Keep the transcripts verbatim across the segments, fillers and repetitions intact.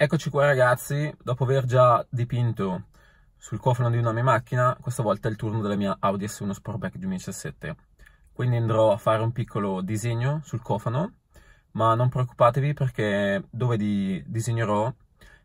Eccoci qua ragazzi, dopo aver già dipinto sul cofano di una mia macchina, questa volta è il turno della mia Audi S uno Sportback duemiladiciassette. Quindi andrò a fare un piccolo disegno sul cofano, ma non preoccupatevi perché dove di disegnerò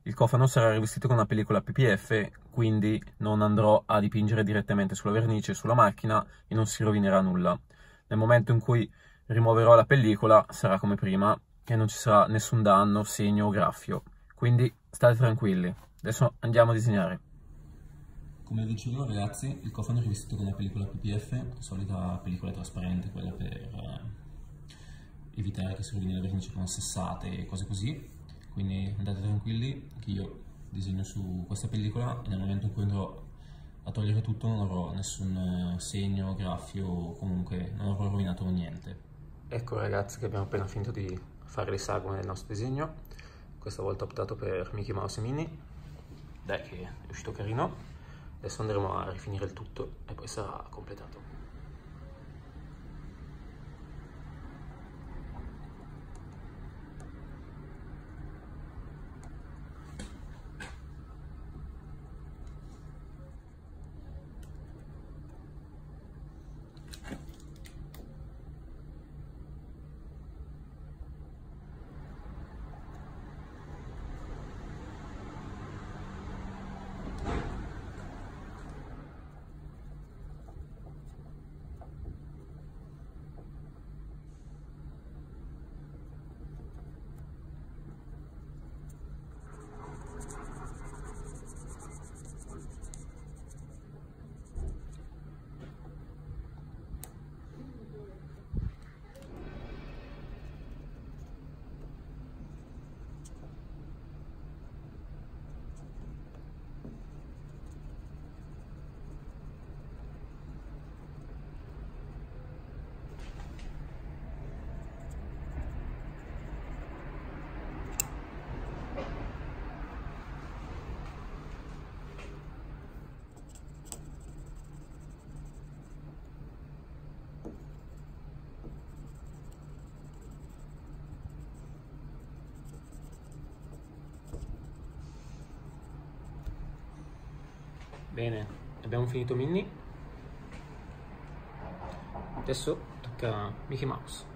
il cofano sarà rivestito con una pellicola P P F, quindi non andrò a dipingere direttamente sulla vernice, sulla macchina e non si rovinerà nulla. Nel momento in cui rimuoverò la pellicola sarà come prima e non ci sarà nessun danno, segno o graffio. Quindi state tranquilli, adesso andiamo a disegnare. Come vi dicevo ragazzi, il cofano è rivestito con una pellicola P P F, solita pellicola trasparente, quella per evitare che si rovini la vernice con sessate e cose così. Quindi andate tranquilli che io disegno su questa pellicola e nel momento in cui andrò a togliere tutto non avrò nessun segno, graffio, comunque non avrò rovinato niente. Ecco ragazzi che abbiamo appena finito di fare le sagome del nostro disegno. Questa volta ho optato per Mickey Mouse e Minnie, dai che è uscito carino. Adesso andremo a rifinire il tutto e poi sarà completato. Bene, abbiamo finito Minnie, adesso tocca Mickey Mouse.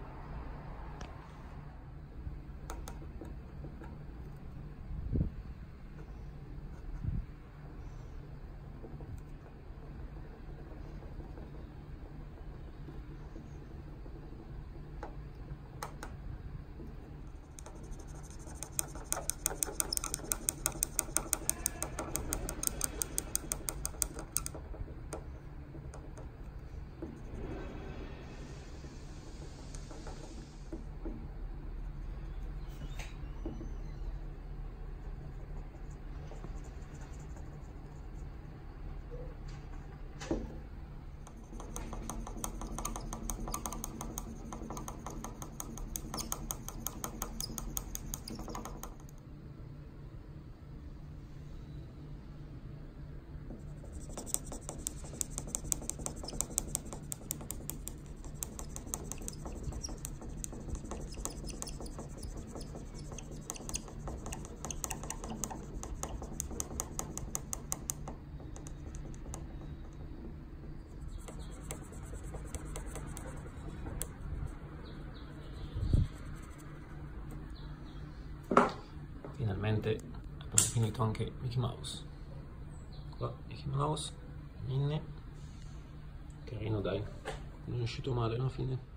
Finalmente abbiamo finito anche Mickey Mouse. Qua Mickey Mouse, Minnie, carino dai, non è uscito male alla fine.